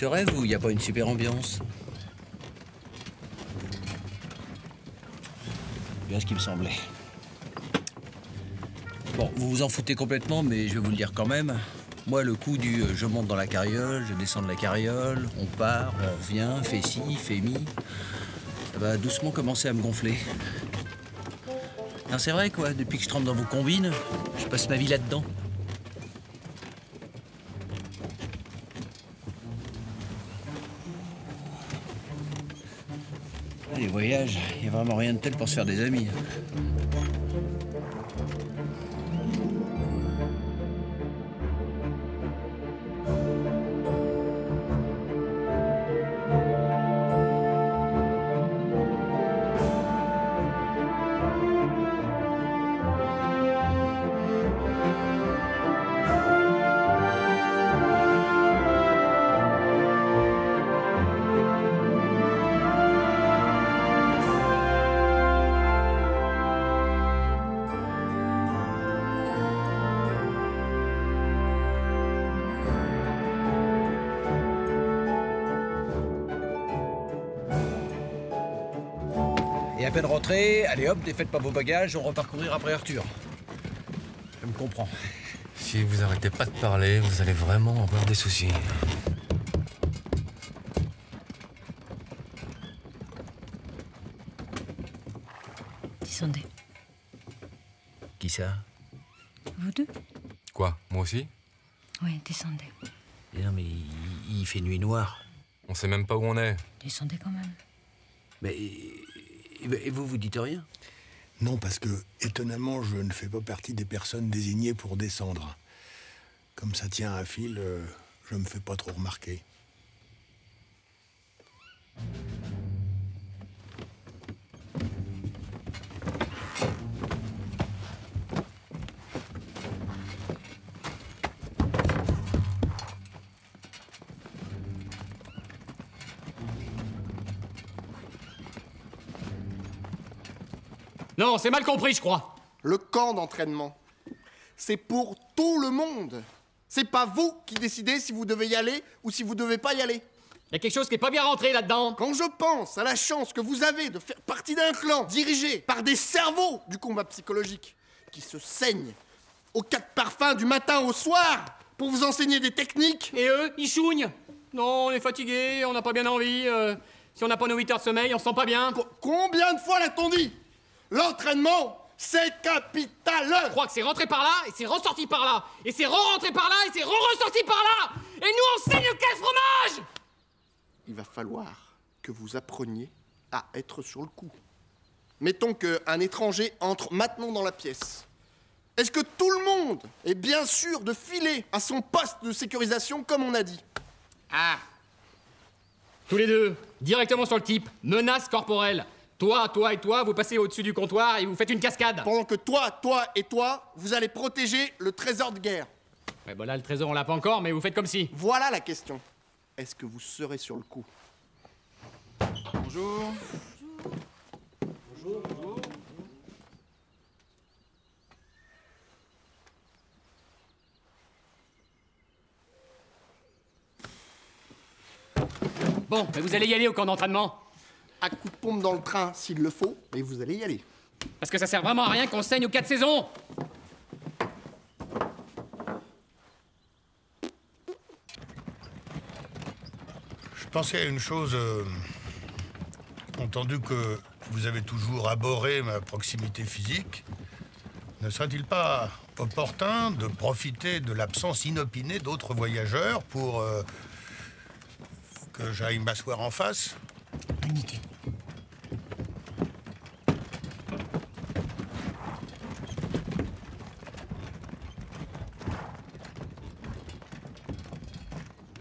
Je rêve ou il n'y a pas une super ambiance? Bien ce qui me semblait. Bon, vous vous en foutez complètement, mais je vais vous le dire quand même. Moi, le coup du je monte dans la carriole, je descends de la carriole, on part, on revient, fait ci, fait mi, ça va doucement commencer à me gonfler. Non, c'est vrai quoi, depuis que je trempe dans vos combines, je passe ma vie là-dedans. Les voyages, il n'y a vraiment rien de tel pour se faire des amis. À peine rentré, allez hop, défaites pas vos bagages, on repart courir après Arthur. Je me comprends. Si vous arrêtez pas de parler, vous allez vraiment avoir des soucis. Descendez. Qui ça? Vous deux. Quoi? Moi aussi? Oui, descendez. Et non mais il fait nuit noire. On sait même pas où on est. Descendez quand même. Mais... Et vous, vous dites rien? Non, parce que, étonnamment, je ne fais pas partie des personnes désignées pour descendre. Comme ça tient à un fil, je me fais pas trop remarquer. Non, c'est mal compris, je crois. Le camp d'entraînement, c'est pour tout le monde. C'est pas vous qui décidez si vous devez y aller ou si vous devez pas y aller. Il y a quelque chose qui est pas bien rentré là-dedans. Quand je pense à la chance que vous avez de faire partie d'un clan dirigé par des cerveaux du combat psychologique qui se saignent aux quatre parfums du matin au soir pour vous enseigner des techniques. Et eux, ils chougnent. Non, on est fatigué, on n'a pas bien envie. Si on n'a pas nos 8 heures de sommeil, on se sent pas bien. Combien de fois l'a-t-on dit? L'entraînement, c'est capital! Je crois que c'est rentré par là, et c'est ressorti par là, et c'est re-rentré par là, et c'est re-ressorti par là! Et nous, on saigne quel fromage! Il va falloir que vous appreniez à être sur le coup. Mettons qu'un étranger entre maintenant dans la pièce. Est-ce que tout le monde est bien sûr de filer à son poste de sécurisation, comme on a dit? Ah! Tous les deux, directement sur le type, menace corporelle. Toi, toi et toi, vous passez au-dessus du comptoir et vous faites une cascade. Pendant que toi, toi et toi, vous allez protéger le trésor de guerre. Ouais, bah là, le trésor, on l'a pas encore, mais vous faites comme si. Voilà la question. Est-ce que vous serez sur le coup? Bonjour. Bonjour. Bonjour. Bonjour. Bon, mais vous allez y aller au camp d'entraînement? À coup de pompe dans le train, s'il le faut, et vous allez y aller. Parce que ça sert vraiment à rien qu'on saigne aux 4 saisons! Je pensais à une chose... entendu que vous avez toujours abhorré ma proximité physique, ne serait-il pas opportun de profiter de l'absence inopinée d'autres voyageurs pour... que j'aille m'asseoir en face? Bonne idée.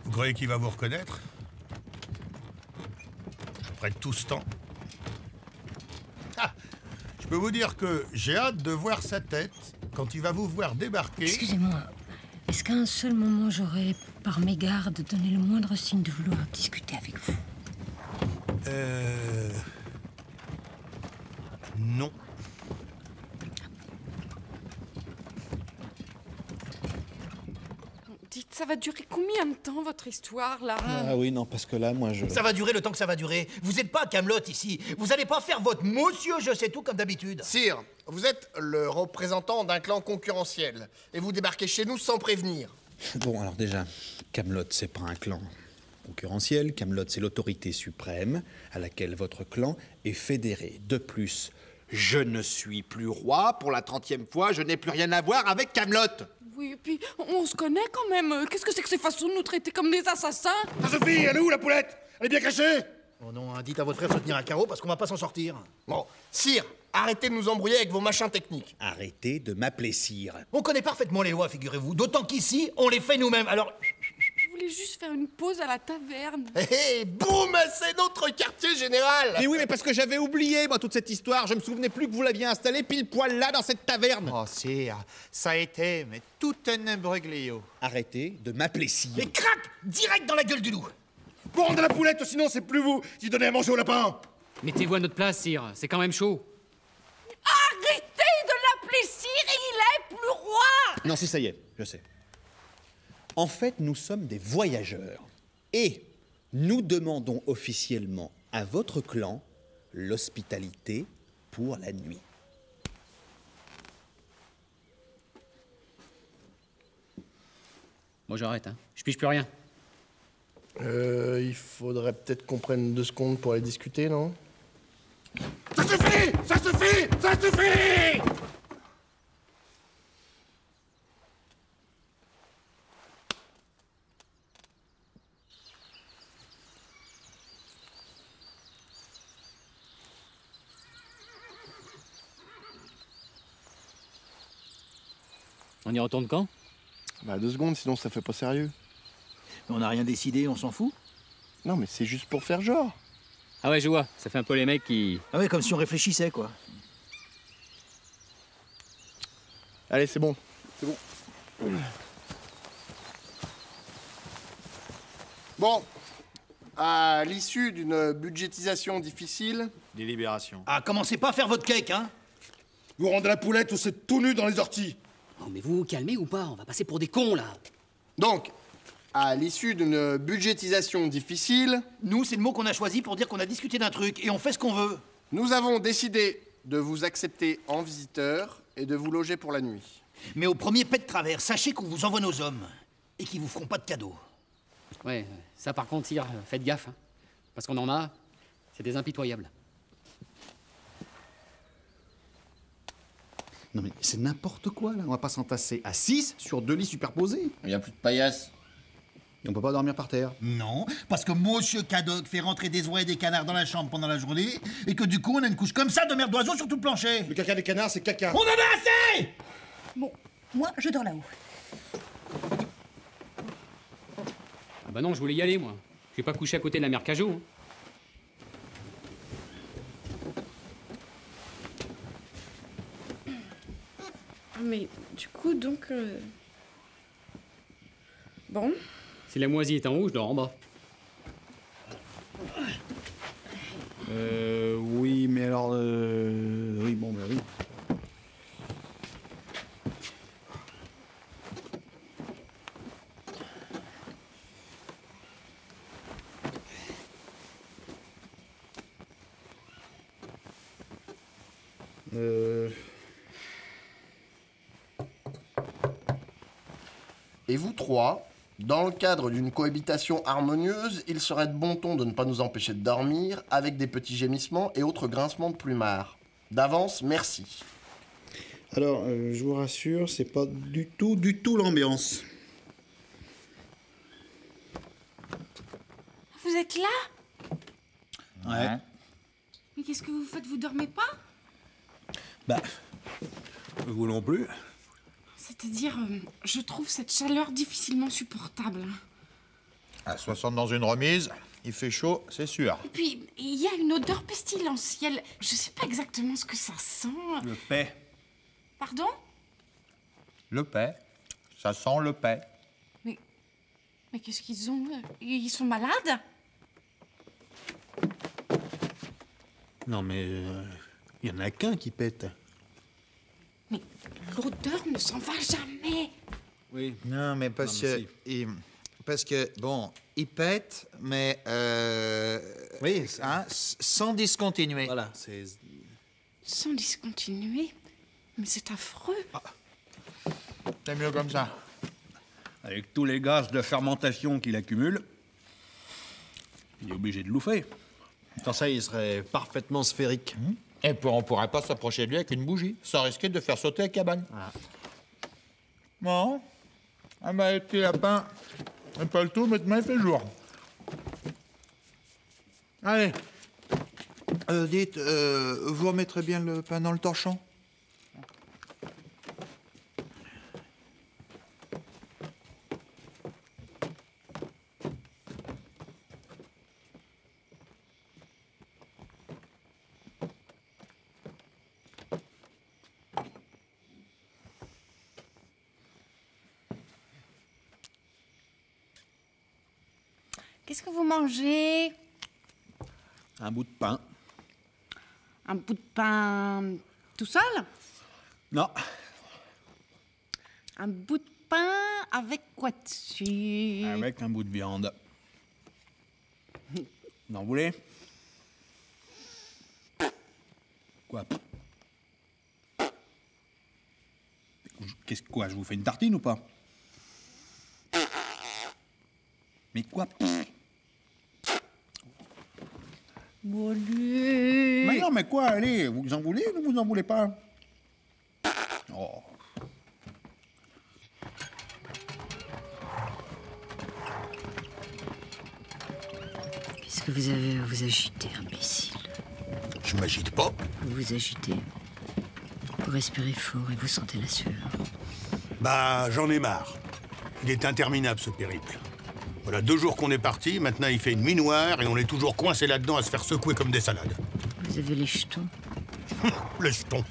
Vous croyez qu'il va vous reconnaître? Après tout ce temps. Ah, je peux vous dire que j'ai hâte de voir sa tête quand il va vous voir débarquer. Excusez-moi, est-ce qu'à un seul moment j'aurais, par mégarde, donné le moindre signe de vouloir discuter avec vous? Non. Dites, Ça va durer combien de temps, votre histoire, là? Ah oui, non, parce que là, moi, je... Ça va durer le temps que ça va durer. Vous n'êtes pas à Kaamelott, ici. Vous n'allez pas faire votre monsieur je sais tout, comme d'habitude. Sire, vous êtes le représentant d'un clan concurrentiel. Et vous débarquez chez nous sans prévenir. Bon, alors déjà, Kaamelott, c'est pas un clan concurrentiel. Kaamelott, c'est l'autorité suprême à laquelle votre clan est fédéré. De plus, je ne suis plus roi. Pour la 30e fois, je n'ai plus rien à voir avec Kaamelott. Oui, et puis, on se connaît quand même. Qu'est-ce que c'est que ces façons de nous traiter comme des assassins? Ah, Sophie, elle est où, la poulette? Elle est bien cachée? Oh non, hein, dites à votre frère de se tenir à carreau parce qu'on va pas s'en sortir. Bon, sire, arrêtez de nous embrouiller avec vos machins techniques. Arrêtez de m'appeler sire. On connaît parfaitement les lois, figurez-vous. D'autant qu'ici, on les fait nous-mêmes, alors... Je voulais juste faire une pause à la taverne. Hé, boum, c'est notre quartier général. Mais oui, mais parce que j'avais oublié, moi, toute cette histoire. Je me souvenais plus que vous l'aviez installée pile poil là, dans cette taverne. Oh, sire, ça a été, mais tout un imbroglio. Arrêtez de m'appeler sire. Mais crac, direct dans la gueule du loup. Bon, de la poulette, sinon c'est plus vous qui donnez à manger au lapin. Mettez-vous à notre place, sire, c'est quand même chaud. Arrêtez de l'appeler sire, il est plus roi. Non, si, ça y est, je sais. En fait, nous sommes des voyageurs et nous demandons officiellement à votre clan l'hospitalité pour la nuit. Moi, j'arrête, hein. Je pige plus rien. Il faudrait peut-être qu'on prenne 2 secondes pour aller discuter, non? Ça suffit! Ça suffit! Ça suffit! On y retourne quand? Bah 2 secondes, sinon ça fait pas sérieux. Mais on n'a rien décidé, on s'en fout? Non mais c'est juste pour faire genre. Ah ouais, je vois, ça fait un peu les mecs qui... Ah ouais, comme si on réfléchissait, quoi. Allez, c'est bon, c'est bon. Bon, à l'issue d'une budgétisation difficile... Délibération. Ah, commencez pas à faire votre cake, hein? Vous rendez la poulette ou c'est tout nu dans les orties? Non mais vous vous calmez ou pas? On va passer pour des cons, là. Donc, à l'issue d'une budgétisation difficile... Nous, c'est le mot qu'on a choisi pour dire qu'on a discuté d'un truc et on fait ce qu'on veut. Nous avons décidé de vous accepter en visiteur et de vous loger pour la nuit. Mais au premier pet de travers, sachez qu'on vous envoie nos hommes et qu'ils vous feront pas de cadeaux. Ouais, ça par contre, sire, faites gaffe. Hein, parce qu'on en a, c'est des impitoyables. Non mais c'est n'importe quoi là, on va pas s'entasser à 6 sur 2 lits superposés. Il n'y a plus de paillasses. Et on peut pas dormir par terre. Non, parce que monsieur Cadoc fait rentrer des oies et des canards dans la chambre pendant la journée et que du coup on a une couche comme ça de merde d'oiseau sur tout le plancher. Le caca des canards c'est caca. On en a assez! Bon, moi je dors là-haut. Ah bah non, je voulais y aller moi. Je vais pas coucher à côté de la mère Cajot. Hein. Mais du coup, donc... Bon. Si la moisie est en haut, je dors en bas. Oui, mais alors... Oui, bon, bah oui. Et vous trois, dans le cadre d'une cohabitation harmonieuse, il serait de bon ton de ne pas nous empêcher de dormir avec des petits gémissements et autres grincements de plumard. D'avance, merci. Alors, je vous rassure, c'est pas du tout l'ambiance. Vous êtes là? Ouais. Mais qu'est-ce que vous faites? Vous dormez pas? Bah, vous non plus. C'est-à-dire, je trouve cette chaleur difficilement supportable. À 60 dans une remise, il fait chaud, c'est sûr. Et puis, il y a une odeur pestilentielle. Je sais pas exactement ce que ça sent. Le paix. Pardon? Le paix. Ça sent le paix. Mais qu'est-ce qu'ils ont? Ils sont malades? Non, mais... il y en a qu'un qui pète. Mais l'odeur ne s'en va jamais. Oui. Non, mais parce que... Parce que, bon, il pète, mais oui, hein, sans discontinuer. Voilà, c'est... Sans discontinuer? Mais c'est affreux. Ah. C'est mieux comme ça. Avec tous les gaz de fermentation qu'il accumule, il est obligé de louffer. Sans ça, il serait parfaitement sphérique. Mmh. Et puis, on ne pourrait pas s'approcher de lui avec une bougie, sans risquer de faire sauter la cabane. Ah. Bon. Ah bah, le petit lapin... Pas le tout, mais demain, il fait jour. Allez. Dites, vous remettrez bien le pain dans le torchon? Qu'est-ce que vous mangez? Un bout de pain. Un bout de pain tout seul? Non. Un bout de pain avec quoi dessus? Avec un bout de viande. Vous en voulez? Quoi? Qu'est-ce que quoi? Je vous fais une tartine ou pas? Mais quoi? Bon, allez. Mais non, mais quoi, allez, vous en voulez ou vous en voulez pas? Oh. Qu'est-ce que vous avez à vous agiter, imbécile? Je m'agite pas. Vous vous agitez. Vous respirez fort et vous sentez la sueur. Bah, j'en ai marre. Il est interminable, ce périple. Voilà 2 jours qu'on est parti, maintenant il fait une nuit noire et on est toujours coincé là-dedans à se faire secouer comme des salades. Vous avez les jetons? Les jetons?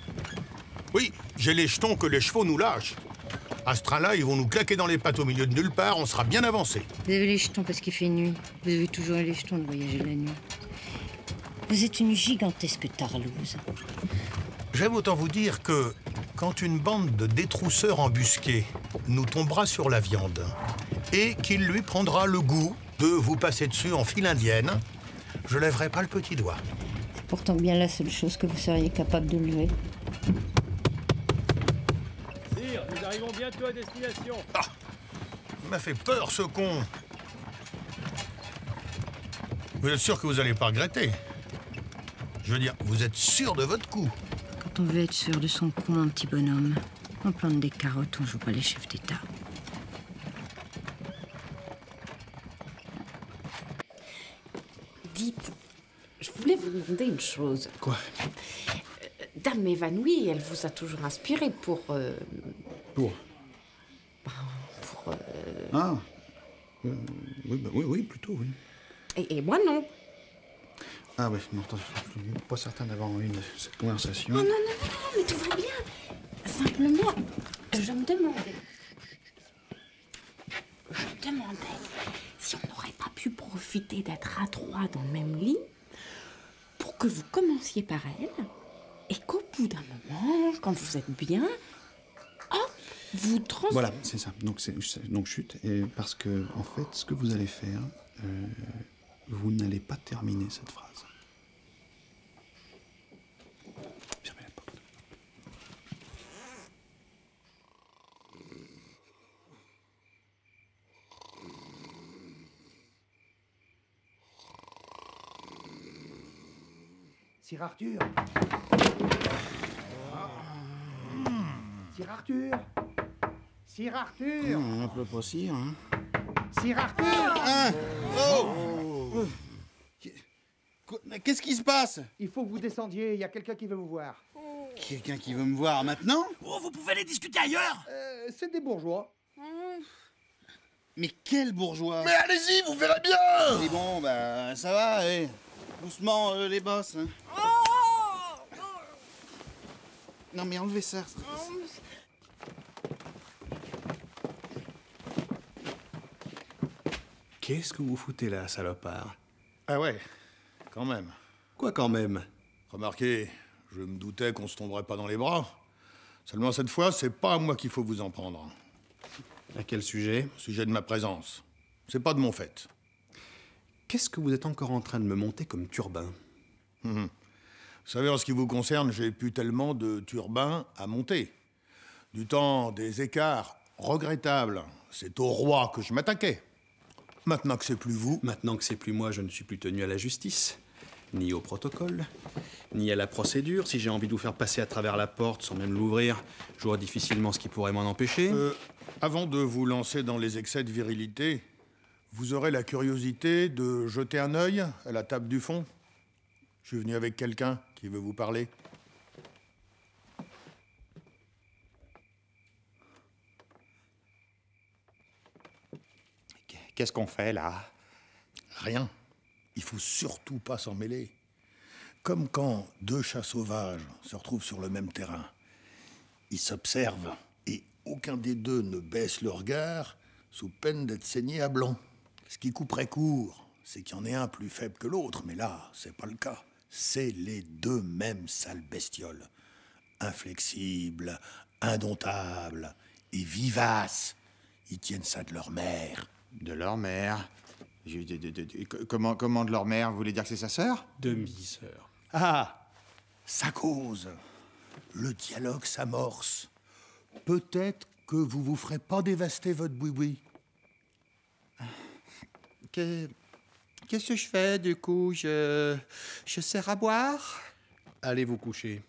Oui, j'ai les jetons que les chevaux nous lâchent. À ce train-là, ils vont nous claquer dans les pattes au milieu de nulle part, on sera bien avancé. Vous avez les jetons parce qu'il fait nuit. Vous avez toujours les jetons de voyager la nuit. Vous êtes une gigantesque tarlouse. J'aime autant vous dire que quand une bande de détrousseurs embusqués nous tombera sur la viande, et qu'il lui prendra le goût de vous passer dessus en file indienne, je lèverai pas le petit doigt. C'est pourtant bien la seule chose que vous seriez capable de lever. Sire, nous arrivons bientôt à destination. Ah, il m'a fait peur, ce con. Vous êtes sûr que vous n'allez pas regretter? Je veux dire, vous êtes sûr de votre coup? Quand on veut être sûr de son coup, mon petit bonhomme, on plante des carottes, on joue pas les chefs d'État. Je voulais vous demander une chose. Quoi? Dame évanouie, elle vous a toujours inspiré pour... Pour... Ah. Oui, bah, oui, plutôt, oui. Et moi, non. Ah oui, non, attends, je suis pas certain d'avoir envie de cette conversation. Oh, non, non, non, mais tout va bien. Simplement, je me demandais... si on n'aurait pas pu profiter d'être à 3 dans le même lit... pour que vous commenciez par elle, et qu'au bout d'un moment, quand vous êtes bien, hop, vous transformez. Voilà, c'est ça. Donc chute, et parce que, en fait, ce que vous allez faire, vous n'allez pas terminer cette phrase. Fermez la porte. Sir Arthur. Sir Arthur. Sir Arthur. On peut pas Sir, hein. Sir Arthur. Ah, oh. Qu'est-ce qui se passe? Il faut que vous descendiez, il y a quelqu'un qui veut vous voir. Quelqu'un qui veut me voir maintenant? Oh, vous pouvez aller discuter ailleurs. C'est des bourgeois. Mais quel bourgeois? Mais allez-y, vous verrez bien. Mais bon, bah, ça va, eh. Doucement, les boss. Hein. Non, mais enlevez ça. Qu'est-ce que vous foutez là, salopard? Ah ouais, quand même. Quoi quand même? Remarquez, je me doutais qu'on se tomberait pas dans les bras. Seulement cette fois, c'est pas à moi qu'il faut vous en prendre. À quel sujet? Au sujet de ma présence. C'est pas de mon fait. Qu'est-ce que vous êtes encore en train de me monter comme turbin? Vous savez, en ce qui vous concerne, j'ai plus tellement de turbins à monter. Du temps des écarts regrettables, c'est au roi que je m'attaquais. Maintenant que c'est plus vous... Maintenant que c'est plus moi, je ne suis plus tenu à la justice, ni au protocole, ni à la procédure. Si j'ai envie de vous faire passer à travers la porte sans même l'ouvrir, je vois difficilement ce qui pourrait m'en empêcher. Avant de vous lancer dans les excès de virilité, vous aurez la curiosité de jeter un œil à la table du fond? Je suis venu avec quelqu'un qui veut vous parler. Qu'est-ce qu'on fait, là? Rien. Il faut surtout pas s'en mêler. Comme quand deux chats sauvages se retrouvent sur le même terrain. Ils s'observent et aucun des deux ne baisse le regard sous peine d'être saigné à blanc. Ce qui couperait court, c'est qu'il y en ait un plus faible que l'autre, mais là, c'est pas le cas. C'est les deux mêmes sales bestioles. Inflexibles, indomptables et vivaces. Ils tiennent ça de leur mère. De leur mère? Comment de leur mère? Vous voulez dire que c'est sa sœur? Demi-sœur. Ah, ça cause. Le dialogue s'amorce. Peut-être que vous vous ferez pas dévaster votre boui-boui. Qu'est-ce que je fais, du coup? Je sers à boire? Allez vous coucher.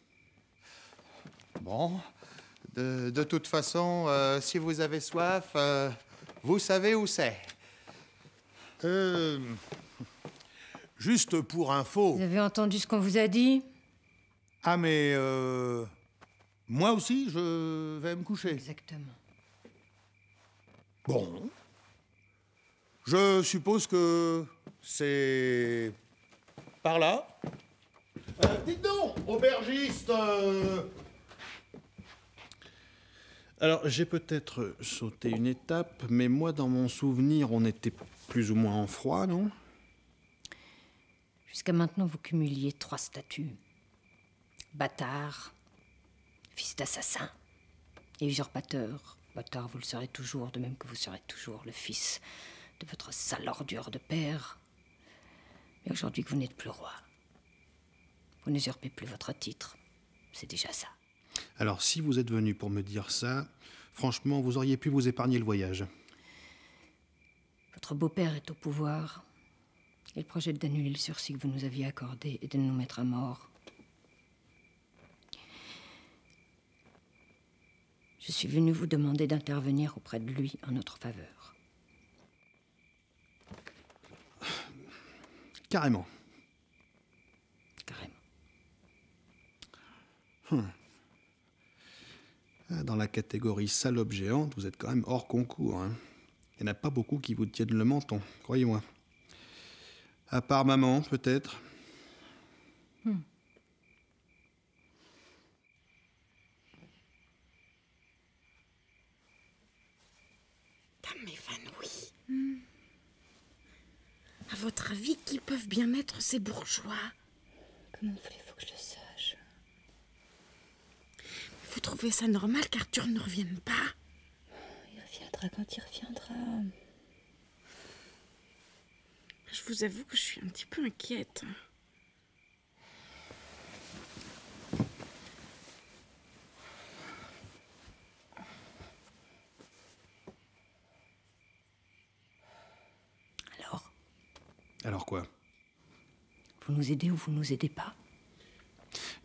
Bon. De toute façon, si vous avez soif... Vous savez où c'est? Juste pour info... Vous avez entendu ce qu'on vous a dit? Ah, mais... moi aussi, je vais me coucher. Exactement. Bon. Je suppose que c'est... par là. Dites donc, aubergiste... Alors, j'ai peut-être sauté une étape, mais moi, dans mon souvenir, on était plus ou moins en froid, non? Jusqu'à maintenant, vous cumuliez 3 statuts. Bâtard, fils d'assassin et usurpateur. Bâtard, vous le serez toujours, de même que vous serez toujours le fils de votre sale ordure de père. Mais aujourd'hui que vous n'êtes plus roi, vous n'usurpez plus votre titre. C'est déjà ça. Alors, si vous êtes venu pour me dire ça, franchement, vous auriez pu vous épargner le voyage. Votre beau-père est au pouvoir. Il projette d'annuler le sursis que vous nous aviez accordé et de nous mettre à mort. Je suis venu vous demander d'intervenir auprès de lui en notre faveur. Carrément. Carrément. Dans la catégorie salope géante, vous êtes quand même hors concours. Hein. Il n'y en a pas beaucoup qui vous tiennent le menton, croyez-moi. À part maman, peut-être. Dame évanouie. À votre avis, qui peuvent bien être ces bourgeois? Comment voulez-vous que je le sache? Vous trouvez ça normal qu'Arthur ne revienne pas? Il reviendra quand il reviendra. Je vous avoue que je suis un petit peu inquiète. Alors? Alors quoi? Vous nous aidez ou vous nous aidez pas?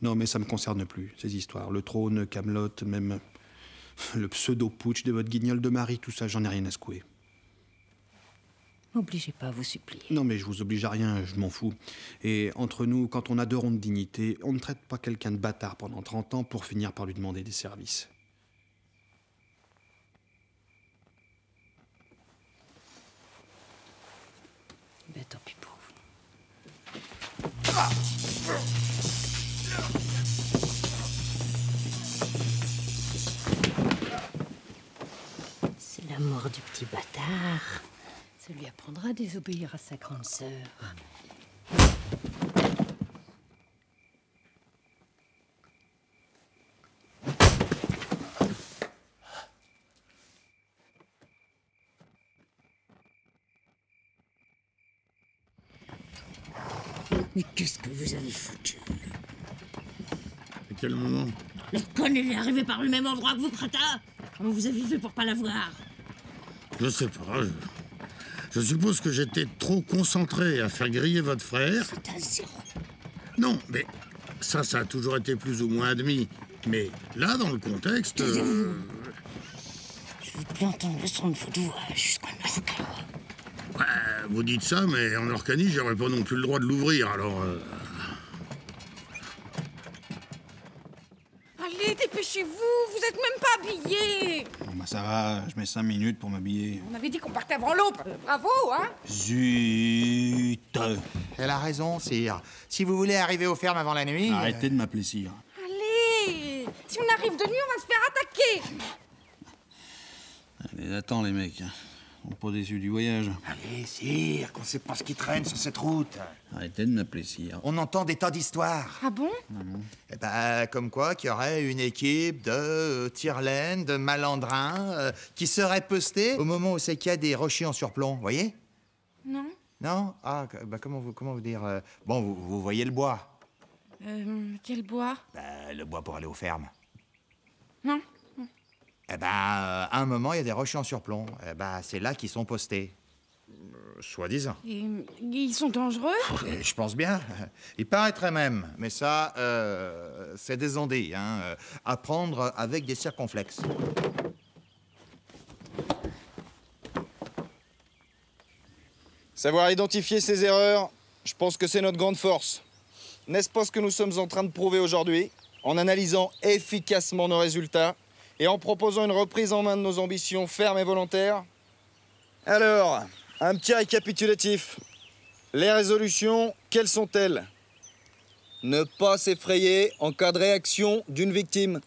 Non, mais ça ne me concerne plus, ces histoires. Le trône, Kaamelott, même le pseudo-putsch de votre guignol de Marie, tout ça, j'en ai rien à secouer. M'obligez pas à vous supplier. Non, mais je vous oblige à rien, je m'en fous. Et entre nous, quand on a deux rondes de dignité, on ne traite pas quelqu'un de bâtard pendant 30 ans pour finir par lui demander des services. Ben, tant pis pour vous. Ah! C'est la mort du petit bâtard. Ça lui apprendra à désobéir à sa grande sœur. Mais qu'est-ce que vous avez foutu? À quel moment? Le con, il est arrivé par le même endroit que vous, Crata. Comment vous avez fait pour pas l'avoir? Je sais pas, je suppose que j'étais trop concentré à faire griller votre frère. C'est un zéro. Non, mais ça a toujours été plus ou moins admis. Mais là, dans le contexte... Je veux plus entendre le son de vos doigts jusqu'en Orcanie. Ouais, vous dites ça, mais en Orcanie, j'aurais pas non plus le droit de l'ouvrir, alors... Allez, dépêchez-vous, vous êtes même pas habillés. Bon, bah ça va, je mets 5 minutes pour m'habiller. On avait dit qu'on partait avant l'aube, bravo, hein? Zut! Elle a raison, sire. Si vous voulez arriver aux fermes avant la nuit... Arrêtez de m'appeler sire. Allez! Si on arrive de nuit, on va se faire attaquer. Allez, attends, les mecs. On n'est pas déçus du voyage. Allez, sire, qu'on sait pas ce qui traîne sur cette route. Arrêtez de m'appeler sire. On entend des tas d'histoires. Ah bon? Eh ben, comme quoi qu'il y aurait une équipe de tirelaines, de malandrins, qui seraient postée au moment où c'est qu'il y a des rochers en surplomb, vous voyez? Non. Non? Ah, bah, comment vous dire... Bon, vous voyez le bois. Quel bois? Bah, le bois pour aller aux fermes. Non. Eh ben, à un moment, il y a des rochers en surplomb. Eh ben, c'est là qu'ils sont postés. Soi-disant. Ils sont dangereux? Je pense bien. Il paraîtrait même. Mais ça, c'est des ondées, hein. À prendre avec des circonflexes. Savoir identifier ses erreurs, je pense que c'est notre grande force. N'est-ce pas ce que nous sommes en train de prouver aujourd'hui, en analysant efficacement nos résultats et en proposant une reprise en main de nos ambitions fermes et volontaires? Alors, un petit récapitulatif. Les résolutions, quelles sont-elles? Ne pas s'effrayer en cas de réaction d'une victime.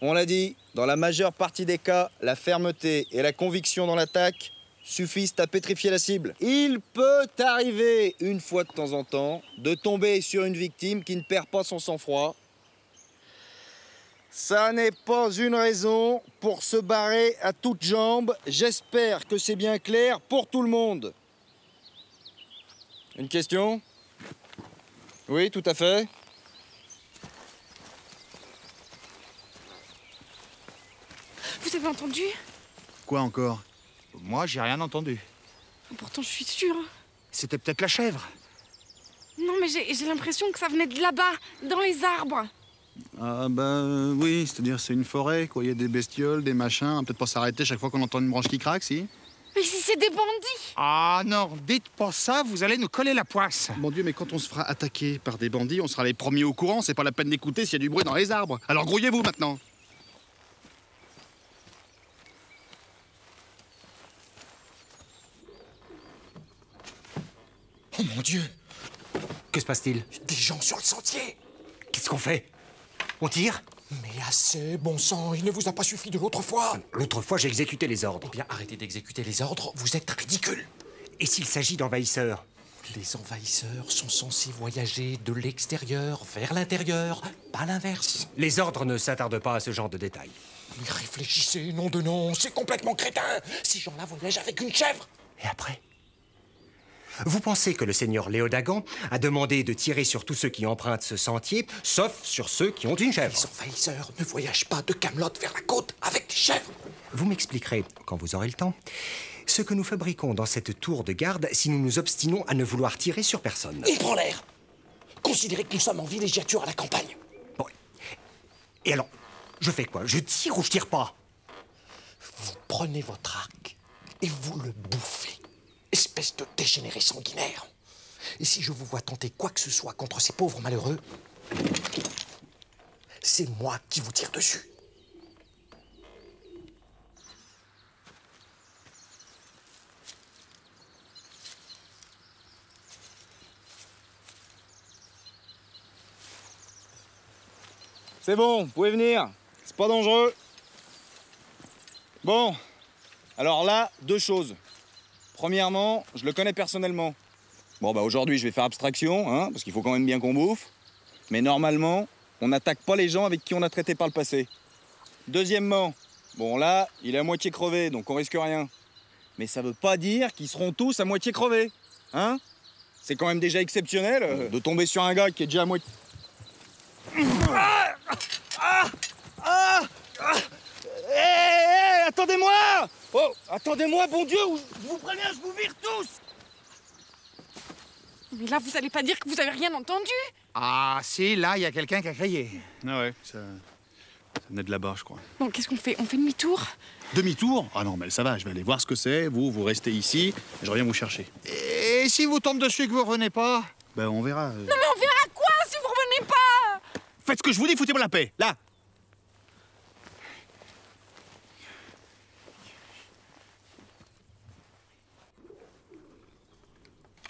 On l'a dit, dans la majeure partie des cas, la fermeté et la conviction dans l'attaque suffisent à pétrifier la cible. Il peut arriver, une fois de temps en temps, de tomber sur une victime qui ne perd pas son sang-froid. Ça n'est pas une raison pour se barrer à toutes jambes. J'espère que c'est bien clair pour tout le monde. Une question? Oui, tout à fait. Vous avez entendu? Quoi encore? Moi, j'ai rien entendu. Pourtant, je suis sûre. C'était peut-être la chèvre. Non, mais j'ai l'impression que ça venait de là-bas, dans les arbres. Ah ben oui, c'est-à-dire c'est une forêt, quoi. Il y a des bestioles, des machins. On peut-être pas s'arrêter chaque fois qu'on entend une branche qui craque, si? Mais si c'est des bandits! Ah non, dites pas ça, vous allez nous coller la poisse. Mon Dieu, mais quand on se fera attaquer par des bandits, on sera les premiers au courant. C'est pas la peine d'écouter s'il y a du bruit dans les arbres. Alors grouillez-vous maintenant. Oh mon Dieu! Que se passe-t-il? Des gens sur le sentier! Qu'est-ce qu'on fait? On tire? Mais assez, bon sang, il ne vous a pas suffi de l'autre fois. L'autre fois, j'ai exécuté les ordres. Eh bien, arrêtez d'exécuter les ordres, vous êtes ridicule. Et s'il s'agit d'envahisseurs? Les envahisseurs sont censés voyager de l'extérieur vers l'intérieur, pas l'inverse. Les ordres ne s'attardent pas à ce genre de détails. Mais réfléchissez, nom de nom, c'est complètement crétin. Ces gens-là voyagent avec une chèvre. Et après? Vous pensez que le seigneur Léodagan a demandé de tirer sur tous ceux qui empruntent ce sentier, sauf sur ceux qui ont une chèvre? Les envahisseurs ne voyagent pas de Kaamelott vers la côte avec des chèvres. Vous m'expliquerez, quand vous aurez le temps, ce que nous fabriquons dans cette tour de garde si nous nous obstinons à ne vouloir tirer sur personne. Il prend l'air. Considérez que nous sommes en villégiature à la campagne. Bon. Et alors, je fais quoi? Je tire ou je tire pas? Vous prenez votre arc et vous le bouffez. Espèce de dégénéré sanguinaire. Et si je vous vois tenter quoi que ce soit contre ces pauvres malheureux, c'est moi qui vous tire dessus. C'est bon, vous pouvez venir. C'est pas dangereux. Bon, alors là, deux choses. Premièrement, je le connais personnellement. Bon, bah aujourd'hui, je vais faire abstraction, hein, parce qu'il faut quand même bien qu'on bouffe. Mais normalement, on n'attaque pas les gens avec qui on a traité par le passé. Deuxièmement, bon là, il est à moitié crevé, donc on risque rien. Mais ça veut pas dire qu'ils seront tous à moitié crevés, hein? C'est quand même déjà exceptionnel de tomber sur un gars qui est déjà à moitié... Ah, ah, ah, ah. Hé, attendez-moi! Oh, attendez-moi, bon Dieu, je vous préviens, je vous vire tous! Mais là, vous allez pas dire que vous avez rien entendu? Ah, si, là, il y a quelqu'un qui a crié. Ah ouais, ça venait de là-bas, je crois. Bon, qu'est-ce qu'on fait? On fait demi-tour? Demi-tour? Ah non, mais ça va, je vais aller voir ce que c'est. Vous, vous restez ici, je reviens vous chercher. Et si vous tombez dessus et que vous revenez pas? Ben, on verra. Non, mais on verra quoi si vous revenez pas? Faites ce que je vous dis, foutez-moi la paix, là!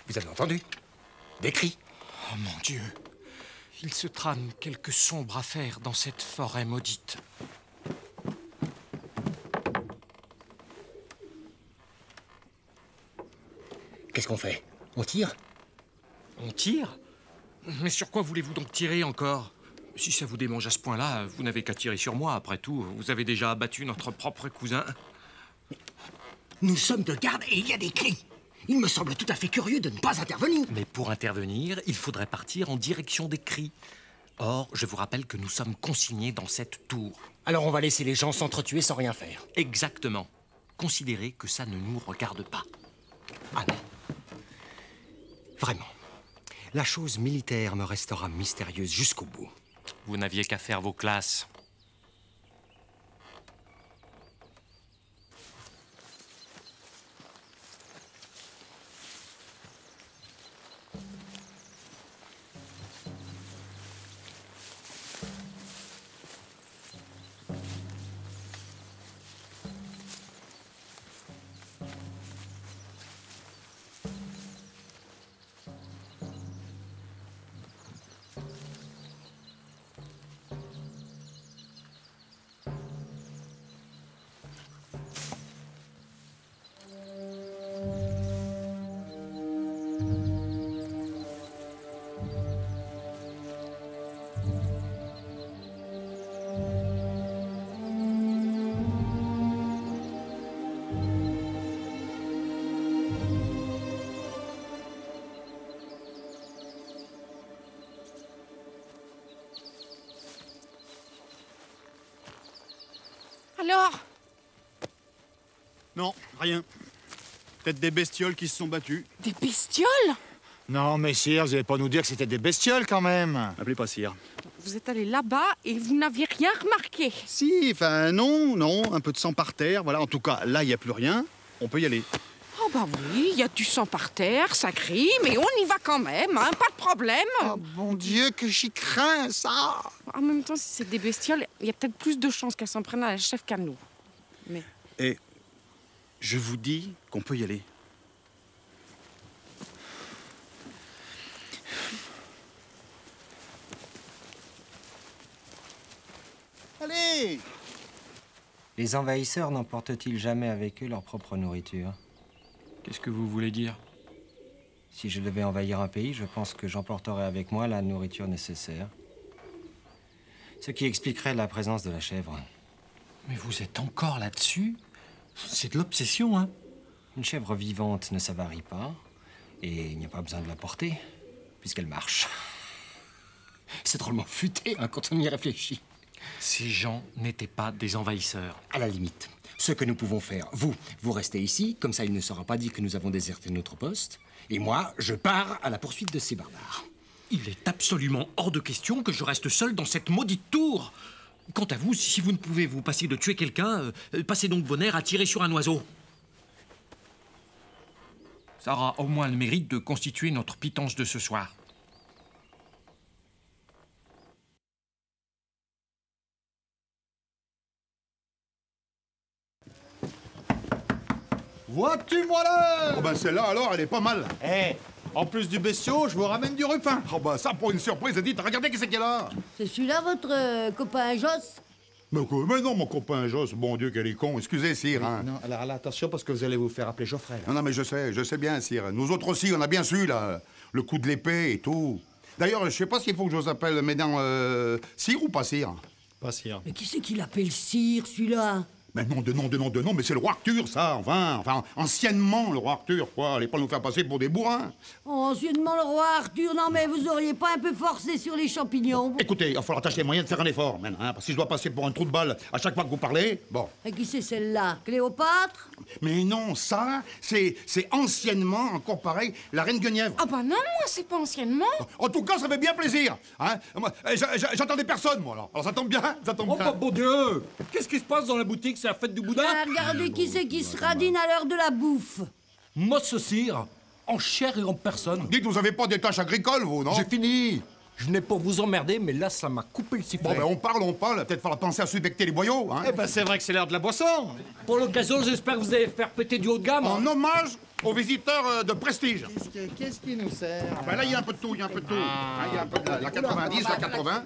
Vous avez entendu? Des cris. Oh mon Dieu! Il se trame quelque sombre affaire dans cette forêt maudite. Qu'est-ce qu'on fait? On tire? On tire? Mais sur quoi voulez-vous donc tirer encore? Si ça vous démange à ce point-là, vous n'avez qu'à tirer sur moi, après tout. Vous avez déjà abattu notre propre cousin. Nous sommes de garde et il y a des cris. Il me semble tout à fait curieux de ne pas intervenir. Mais pour intervenir, il faudrait partir en direction des cris. Or, je vous rappelle que nous sommes consignés dans cette tour. Alors on va laisser les gens s'entretuer sans rien faire. Exactement. Considérez que ça ne nous regarde pas. Ah non. Vraiment. La chose militaire me restera mystérieuse jusqu'au bout. Vous n'aviez qu'à faire vos classes. Alors? Non, rien. Peut-être des bestioles qui se sont battues. Des bestioles? Non, mais sire, vous n'allez pas nous dire que c'était des bestioles, quand même. Appelez pas sire. Vous êtes allé là-bas et vous n'aviez rien remarqué? Si, enfin, non, un peu de sang par terre, voilà. En tout cas, là, il n'y a plus rien, on peut y aller. Oh bah oui, il y a du sang par terre, ça crie, mais on y va quand même, hein, pas de problème. Oh bon Dieu, que j'y crains, ça! En même temps, si c'est des bestioles, il y a peut-être plus de chances qu'elles s'en prennent à la chef qu'à nous. Mais... Et je vous dis qu'on peut y aller. Allez! Les envahisseurs n'emportent-ils jamais avec eux leur propre nourriture? Qu'est-ce que vous voulez dire? Si je devais envahir un pays, je pense que j'emporterais avec moi la nourriture nécessaire. Ce qui expliquerait la présence de la chèvre. Mais vous êtes encore là-dessus? C'est de l'obsession, hein? Une chèvre vivante ne s'avarie pas, et il n'y a pas besoin de la porter, puisqu'elle marche. C'est drôlement futé, hein, quand on y réfléchit. Ces gens n'étaient pas des envahisseurs. À la limite, ce que nous pouvons faire, vous restez ici, comme ça il ne sera pas dit que nous avons déserté notre poste, et moi, je pars à la poursuite de ces barbares. Il est absolument hors de question que je reste seul dans cette maudite tour. Quant à vous, si vous ne pouvez vous passer de tuer quelqu'un, passez donc vos nerfs à tirer sur un oiseau. Ça aura au moins le mérite de constituer notre pitance de ce soir. Vois-tu, moi là? Oh ben celle-là, alors, elle est pas mal. Eh, en plus du bestiau, je vous ramène du rupin. Oh ben ça, pour une surprise, dites, regardez qui c'est qu'elle a. C'est celui-là, votre copain Joss? Mais non, mon copain Joss, bon Dieu, quel est con. Excusez, sire. Hein. Non, alors là, attention, parce que vous allez vous faire appeler Geoffrey. Là. Non, mais je sais bien, sire. Nous autres aussi, on a bien su, là, le coup de l'épée et tout. D'ailleurs, je sais pas s'il faut que je vous appelle maintenant sire ou pas sire. Pas sire. Mais qui c'est qui l'appelle sire, celui-là? Mais non, de non, de non, de non, mais c'est le roi Arthur, ça, enfin, anciennement, le roi Arthur, quoi. Allez pas nous faire passer pour des bourrins. Oh, anciennement, le roi Arthur, non, mais vous auriez pas un peu forcé sur les champignons? Écoutez, il va falloir tâcher les moyens de faire un effort, maintenant, hein, parce que je dois passer pour un trou de balle à chaque fois que vous parlez, bon. Et qui c'est celle-là? Cléopâtre? Mais non, ça, c'est anciennement, encore pareil, la reine Guenièvre. Ah bah non, moi, c'est pas anciennement. En tout cas, ça fait bien plaisir, hein. J'attendais personne, moi, alors. Alors ça tombe bien, ça tombe bien. Oh, bon Dieu! Qu'est-ce qui se passe dans la boutique? C'est la fête du boudin. Ah, regardez qui c'est qui se radine à l'heure de la bouffe. Mosse cire, en chair et en personne. Dites, vous avez pas des tâches agricoles, vous, non? J'ai fini. Je venais pour vous emmerder, mais là, ça m'a coupé le sifflet. Bon, ben, on parle. Peut-être falloir penser à subjecter les boyaux, hein. Eh ben, c'est vrai que c'est l'heure de la boisson. Pour l'occasion, j'espère que vous allez faire péter du haut de gamme. En hommage aux visiteurs de prestige. Qu'est-ce qui nous sert? Ah, ben là, il y a un peu de tout, Ah, il y a un peu de la 90, la 80,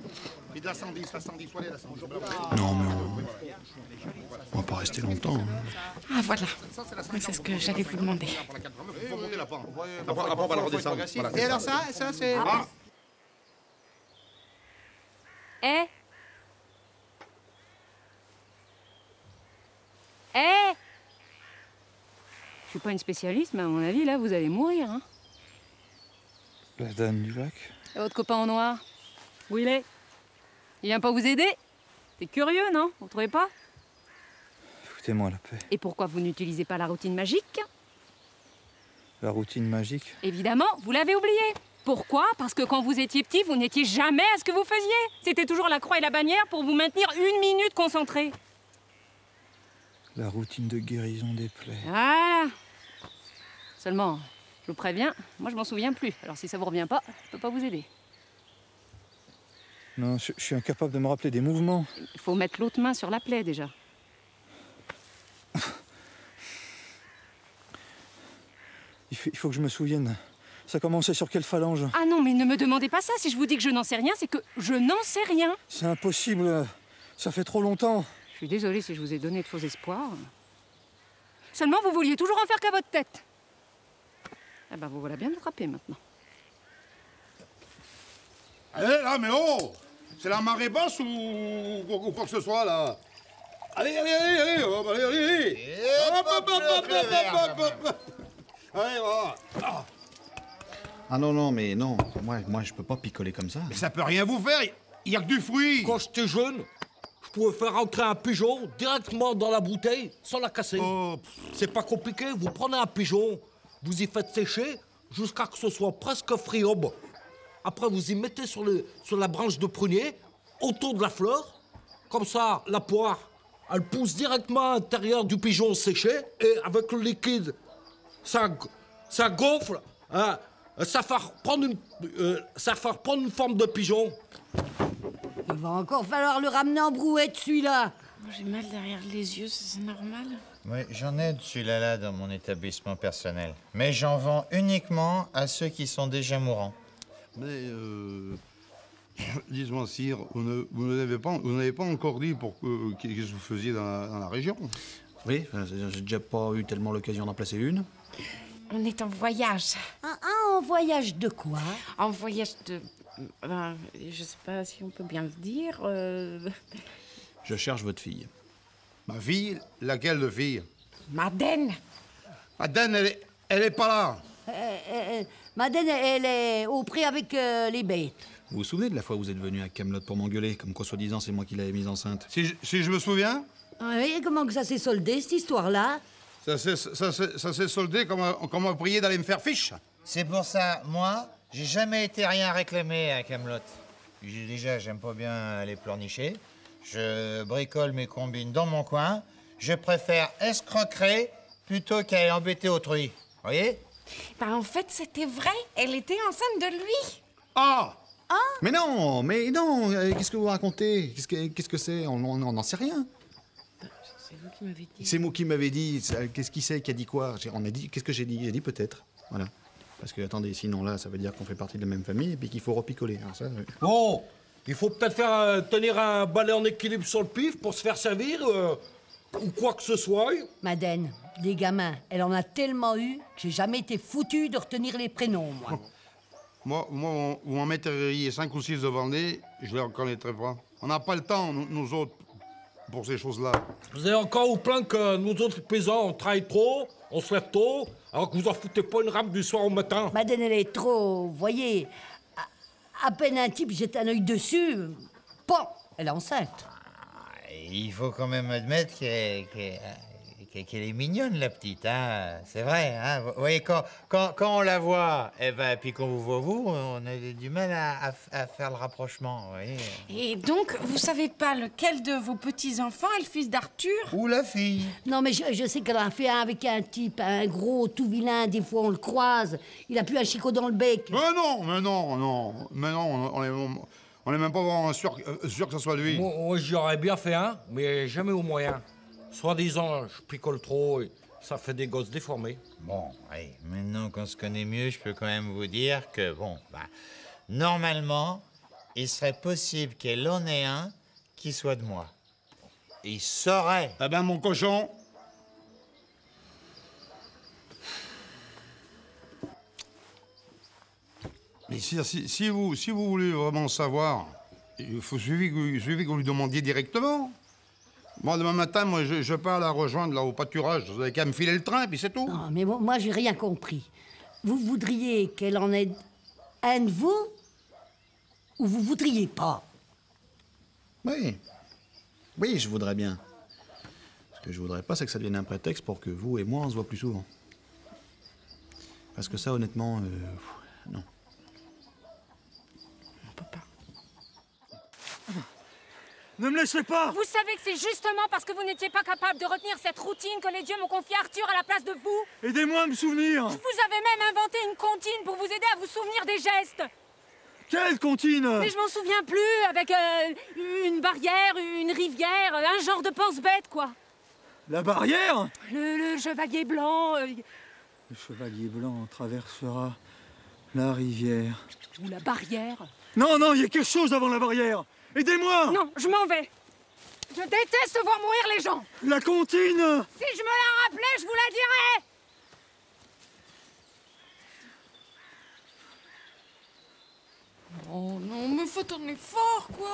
et de la 110, la 110, voilà, la 110. Non, mais on va pas rester longtemps. Hein. Ah, voilà. C'est ce que j'allais vous demander. Il faut monter la pente. Après, on va la redescendre. Voilà. Et alors ça, c'est... Ah. Eh, je suis pas une spécialiste, mais à mon avis, là, vous allez mourir, hein. La dame du lac. Et votre copain en noir? Où il est? Il vient pas vous aider? C'est curieux, non? Vous trouvez pas? Foutez-moi la paix. Et pourquoi vous n'utilisez pas la routine magique? La routine magique? Évidemment, vous l'avez oubliée. Pourquoi? Parce que quand vous étiez petit, vous n'étiez jamais à ce que vous faisiez. C'était toujours la croix et la bannière pour vous maintenir une minute concentrée. La routine de guérison des plaies. Voilà. Seulement, je vous préviens, moi je m'en souviens plus. Alors si ça vous revient pas, je peux pas vous aider. Non, je suis incapable de me rappeler des mouvements. Il faut mettre l'autre main sur la plaie déjà. Il faut que je me souvienne. Ça commençait sur quelle phalange? Ah non, mais ne me demandez pas ça. Si je vous dis que je n'en sais rien, c'est que je n'en sais rien. C'est impossible. Ça fait trop longtemps. Je suis désolée si je vous ai donné de faux espoirs. Seulement, vous vouliez toujours en faire qu'à votre tête. Eh ben, vous voilà bien attrapé maintenant. Allez, là, mais oh! C'est la marée basse ou quoi que ce soit, là? Allez! Hop! Allez, voilà. Ah non, mais non, moi je peux pas picoler comme ça. Mais ça peut rien vous faire, il y a que du fruit. Quand j'étais jeune, je pouvais faire entrer un pigeon directement dans la bouteille sans la casser. Oh, c'est pas compliqué, vous prenez un pigeon, vous y faites sécher jusqu'à que ce soit presque friable. Après vous y mettez sur la branche de prunier, autour de la fleur, comme ça la poire, elle pousse directement à l'intérieur du pigeon séché et avec le liquide, ça gonfle, hein. Ça va reprendre une forme de pigeon. Il va encore falloir le ramener en brouette, celui-là. J'ai mal derrière les yeux, c'est normal? Oui, j'en ai de celui-là là, dans mon établissement personnel. Mais j'en vends uniquement à ceux qui sont déjà mourants. Mais, dis-moi, sire, vous n'avez pas encore dit pour qu'est-ce que vous faisiez dans la région? Oui, j'ai déjà pas eu tellement l'occasion d'en placer une. On est en voyage. En voyage de quoi? En voyage de... Ben, je sais pas si on peut bien le dire. Je cherche votre fille. Ma fille? Laquelle de fille? Madeleine. Madeleine, elle est pas là. Madeleine, elle est au pré avec les bêtes. Vous vous souvenez de la fois où vous êtes venu à Kaamelott pour m'engueuler, comme quoi soi-disant c'est moi qui l'avais mise enceinte? Si je me souviens. Oui, et comment que ça s'est soldé, cette histoire-là? Ça s'est soldé comme on priait d'aller me faire fiche. C'est pour ça, moi, j'ai jamais été rien réclamer à Kaamelott. Déjà, j'aime pas bien aller pleurnicher. Je bricole mes combines dans mon coin. Je préfère escroquer plutôt qu'à aller embêter autrui. Vous voyez? Bah, en fait, c'était vrai. Elle était enceinte de lui. Ah! Ah! Mais non! Qu'est-ce que vous racontez? Qu'est-ce que c'est? On n'en sait rien. C'est moi qui m'avais dit. Qu'est-ce qui c'est qui a dit quoi? On a dit. Qu'est-ce que j'ai dit? J'ai dit peut-être. Voilà. Parce que attendez, sinon là, ça veut dire qu'on fait partie de la même famille et puis qu'il faut repicoler. Alors ça. Bon, il faut peut-être faire tenir un balai en équilibre sur le pif pour se faire servir ou quoi que ce soit. Madeleine, les gamins, elle en a tellement eu que j'ai jamais été foutu de retenir les prénoms, moi. Moi, vous m'en mettriez 5 ou 6 devant le nez, je les reconnaîtrais pas. On n'a pas le temps, nous autres. pour ces choses-là. Vous êtes encore au plaint que nous autres paysans, on travaille trop, on se lève tôt, alors que vous en foutez pas une rame du soir au matin. Madeleine, elle est trop, vous voyez, à peine un type jette un œil dessus, bon, elle est enceinte. Il faut quand même admettre qu'elle est mignonne, la petite, hein. C'est vrai, hein. Vous voyez, quand on la voit, et ben, puis quand vous voit vous, on a du mal à faire le rapprochement, vous voyez. Et donc, vous savez pas lequel de vos petits-enfants est le fils d'Arthur? Ou la fille? Non, mais je sais qu'elle en fait un avec un type, un gros, tout vilain, des fois on le croise, il a plus un chicot dans le bec. Mais non, on n'est même pas vraiment sûr que ce soit lui. Moi, j'aurais bien fait un, mais jamais au moyen. Soi-disant, je picole trop et ça fait des gosses déformés. Bon, oui, maintenant qu'on se connaît mieux, je peux quand même vous dire que, bon, bah, normalement, il serait possible qu'elle en ait un qui soit de moi. Il saurait. Eh ben, mon cochon. Mais si vous voulez vraiment savoir, il faut suffit que vous lui demandiez directement. Bon, demain matin, moi, je pars la rejoindre là au pâturage. Vous avez qu'à me filer le train, puis c'est tout. Non, mais bon, moi, j'ai rien compris. Vous voudriez qu'elle en ait un de vous, ou vous voudriez pas? Oui. Oui, je voudrais bien. Ce que je voudrais pas, c'est que ça devienne un prétexte pour que vous et moi, on se voit plus souvent. Parce que ça, honnêtement, non. Ne me laissez pas! Vous savez que c'est justement parce que vous n'étiez pas capable de retenir cette routine que les dieux m'ont confié Arthur à la place de vous! Aidez-moi à me souvenir! Je vous avais même inventé une comptine pour vous aider à vous souvenir des gestes! Quelle comptine? Mais je m'en souviens plus, avec une barrière, une rivière, un genre de pense-bête, quoi! La barrière? Le chevalier blanc... Le chevalier blanc traversera la rivière... Ou la barrière? Non, il y a quelque chose avant la barrière! Aidez-moi! Non, je m'en vais. Je déteste voir mourir les gens. La comptine! Si je me la rappelais, je vous la dirais. Oh non, mais faut tourner fort, quoi!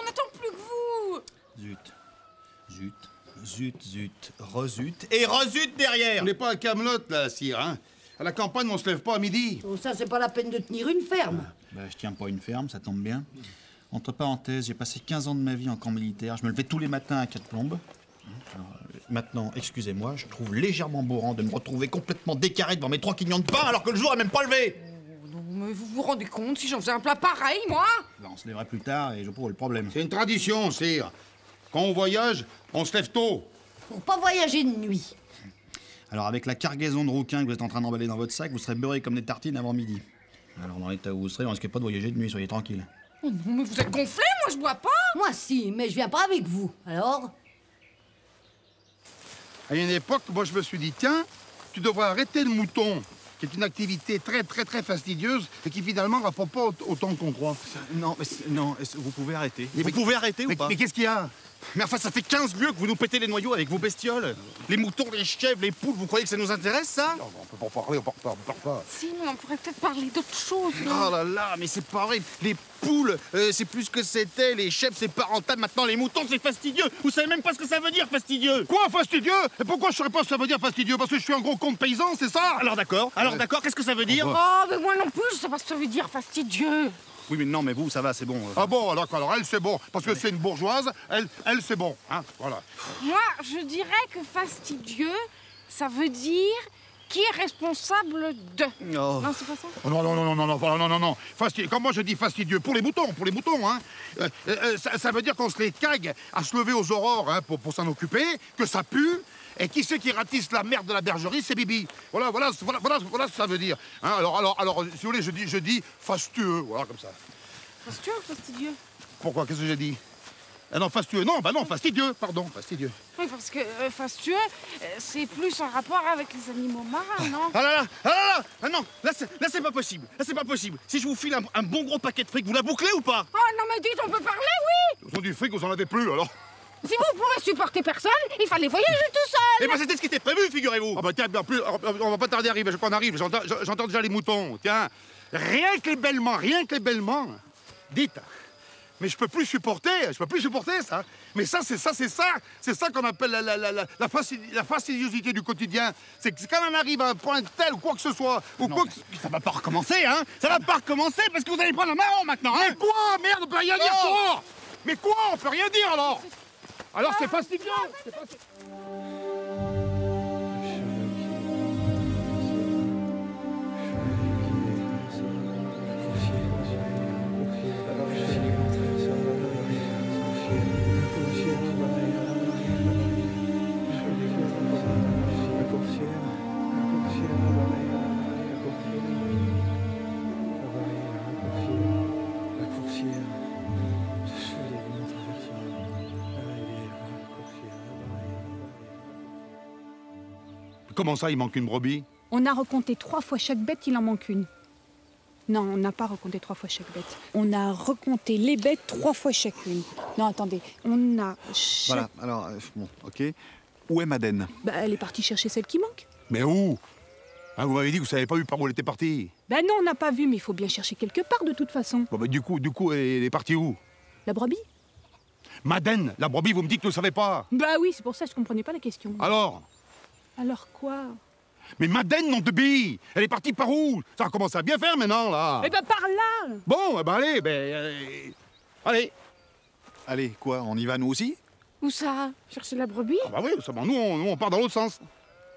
On n'attend plus que vous! Zut. Zut. Zut, zut. Rezut. Et rezut derrière! On n'est pas à Kaamelott, là, sire, hein? À la campagne, on se lève pas à midi. Oh, ça, c'est pas la peine de tenir une ferme. Bah, je tiens pas une ferme, ça tombe bien. Entre parenthèses, j'ai passé 15 ans de ma vie en camp militaire. Je me levais tous les matins à 4 plombes. Maintenant, excusez-moi, je trouve légèrement bourrant de me retrouver complètement décarré devant mes 3 quignons de pain alors que le jour a même pas levé. Oh, non, mais vous vous rendez compte si j'en faisais un plat pareil, moi? Ben, on se lèverait plus tard et je prouve le problème. C'est une tradition, sire. Quand on voyage, on se lève tôt. Pour pas voyager de nuit. Alors avec la cargaison de rouquins que vous êtes en train d'emballer dans votre sac, vous serez beurrés comme des tartines avant midi. Alors dans l'état où vous serez, on risque pas de voyager de nuit, soyez tranquille. Oh non, mais vous êtes gonflé, moi je bois pas! Moi si, mais je viens pas avec vous, alors? À une époque, moi je me suis dit, tiens, tu devrais arrêter le mouton, qui est une activité très fastidieuse et qui finalement ne rapporte pas autant qu'on croit. Non, mais non, vous pouvez arrêter. Vous pouvez arrêter ou pas? Mais qu'est-ce qu'il y a? Mais enfin, ça fait 15 lieues que vous nous pétez les noyaux avec vos bestioles. Les moutons, les chèvres, les poules, vous croyez que ça nous intéresse, ça? Non, on peut pas parler, on parle pas. Si, mais on pourrait peut-être parler d'autre chose. Oh là là, mais c'est pas vrai. Les poules, c'est plus ce que c'était. Les chèvres, c'est pas rentable. Maintenant, les moutons, c'est fastidieux. Vous savez même pas ce que ça veut dire, fastidieux. Quoi, fastidieux? Et pourquoi je saurais pas ce que ça veut dire, fastidieux? Parce que je suis un gros con de paysan, c'est ça? Alors d'accord, qu'est-ce que ça veut dire? Oh, mais moi non plus, je sais pas ce que ça veut dire, fastidieux. Oui, mais non, mais vous, ça va, c'est bon. Ah bon, alors elle, c'est bon. Parce que ouais, c'est une bourgeoise, elle c'est bon. Hein, voilà. Moi, je dirais que fastidieux, ça veut dire qui est responsable de. Oh. Non, c'est pas ça. Non. Fastidieux. Comme moi, je dis fastidieux pour les moutons, hein. Ça veut dire qu'on se les cague à se lever aux aurores, hein, pour s'en occuper, que ça pue. Et qui c'est qui ratisse la merde de la bergerie? C'est Bibi. Voilà ce que ça veut dire. Hein, alors, si vous voulez, je dis fastueux, voilà, comme ça. Fastueux ou fastidieux? Pourquoi? Qu'est-ce que j'ai dit? Ah non, fastueux, non, bah non, fastidieux, pardon, fastidieux. Oui, parce que fastueux, c'est plus en rapport avec les animaux marins, non? Ah là là! Ah non, là c'est pas possible, Si je vous file un bon gros paquet de fric, vous la bouclez ou pas? Oh non, mais dites, on peut parler, oui! Ils ont du fric, vous en avez plus, alors? Si vous pouvez supporter personne, il fallait voyager tout seul. Eh ben c'était ce qui était prévu, figurez-vous. Ah bah tiens, en plus, on va pas tarder à arriver, je crois qu'on arrive, j'entends déjà les moutons, tiens. Rien que les bêlements, dites, Mais je peux plus supporter ça. Mais ça, c'est ça qu'on appelle la fastidiosité du quotidien. C'est que quand on arrive à un point tel ou quoi que ce soit, ou non, quoi que... Ça va pas recommencer, hein. Ça va pas recommencer parce que vous allez prendre un marron maintenant, hein. Mais quoi, merde, on peut rien dire pour... Mais quoi, on peut rien dire alors. Alors c'est fastidieux. Comment ça, il manque une brebis? On a recompté 3 fois chaque bête, il en manque une. Non, on n'a pas recompté 3 fois chaque bête. On a recompté les bêtes 3 fois chacune. Non, attendez, on a... Voilà, alors, bon, ok. Où est Madeleine? Bah, elle est partie chercher celle qui manque. Mais où? Hein, vous m'avez dit que vous savez pas vu par où elle était partie. Bah non, on n'a pas vu, mais il faut bien chercher quelque part de toute façon. Bon, bah, du coup, elle est partie où? La brebis. Madeleine, la brebis, vous me dites que vous ne savez pas? Bah oui, c'est pour ça que je comprenais pas la question. Alors? Alors quoi? Mais Madeleine, nom de bille! Elle est partie par où? Ça commence à bien faire maintenant, là! Eh ben, par là! Bon, eh ben, allez, allez! Allez, quoi? On y va, nous aussi? Où ça? Chercher la brebis? Ah bah oui, ça, nous, on part dans l'autre sens.